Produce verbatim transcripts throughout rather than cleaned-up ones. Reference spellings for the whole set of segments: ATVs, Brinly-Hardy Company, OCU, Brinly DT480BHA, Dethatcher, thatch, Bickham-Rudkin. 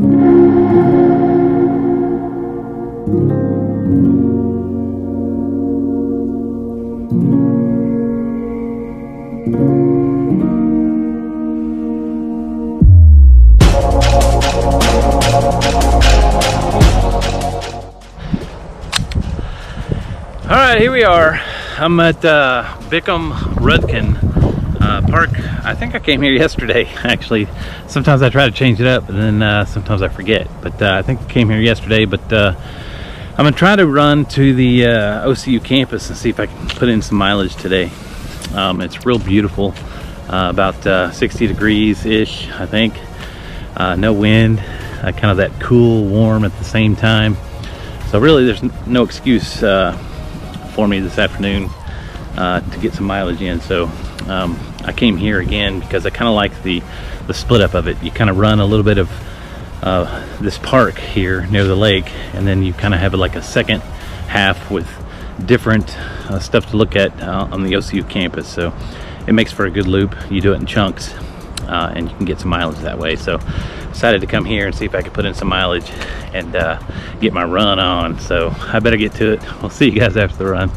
All right, here we are. I'm at uh, Bickham-Rudkin uh, Park. I think I came here yesterday, actually. Sometimes I try to change it up, and then uh, sometimes I forget. But uh, I think I came here yesterday, but uh, I'm gonna try to run to the uh, O C U campus and see if I can put in some mileage today. Um, it's real beautiful, uh, about uh, sixty degrees-ish, I think. Uh, no wind, uh, kind of that cool, warm at the same time. So really, there's no excuse uh, for me this afternoon uh, to get some mileage in. So um, I came here again because I kind of like the the split up of it. You kind of run a little bit of uh, this park here near the lake, and then you kind of have like a second half with different uh, stuff to look at uh, on the O C U campus. So it makes for a good loop. You do it in chunks uh, and you can get some mileage that way. So decided to come here and see if I could put in some mileage and uh, get my run on. So I better get to it. We'll see you guys after the run.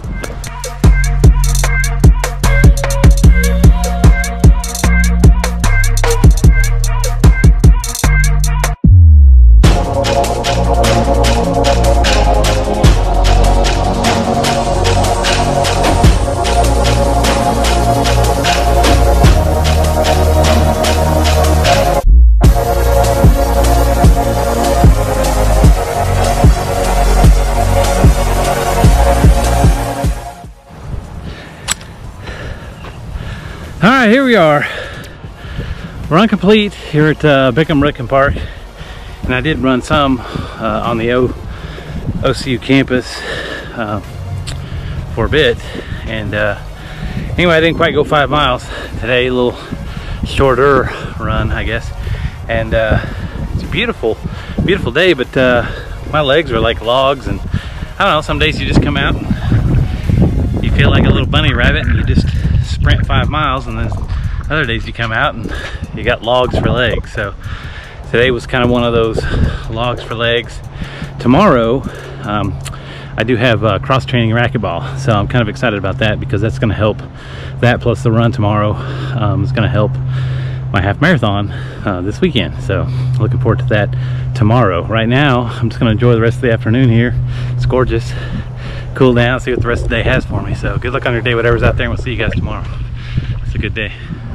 All right, here we are. Run complete here at uh, Bickham-Rudkin Park, and I did run some uh, on the o OCU campus uh, for a bit. And uh, anyway, I didn't quite go five miles today. A little shorter run, I guess. And uh, it's a beautiful, beautiful day, but uh, my legs are like logs, and I don't know. Some days you just come out and you feel like a little bunny rabbit, and you just sprint five miles, and then other days you come out and you got logs for legs. So today was kind of one of those logs for legs. Tomorrow um, I do have uh, cross training racquetball, so I'm kind of excited about that because that's going to help. That plus the run tomorrow um, is going to help my half marathon uh, this weekend, so looking forward to that tomorrow. Right now I'm just going to enjoy the rest of the afternoon here. It's gorgeous. Cool down, see what the rest of the day has for me. So good luck on your day, whatever's out there, and we'll see you guys tomorrow. It's a good day.